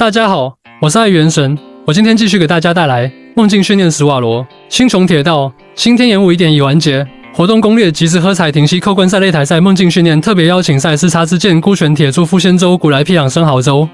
大家好，我是爱元神，我今天继续给大家带来《梦境训练史瓦罗》青穹铁道新天演武1.1已完结，活动攻略即时喝彩停息扣关赛擂台赛梦境训练特别邀请赛斯叉之剑孤拳铁柱富仙州古莱皮朗生豪州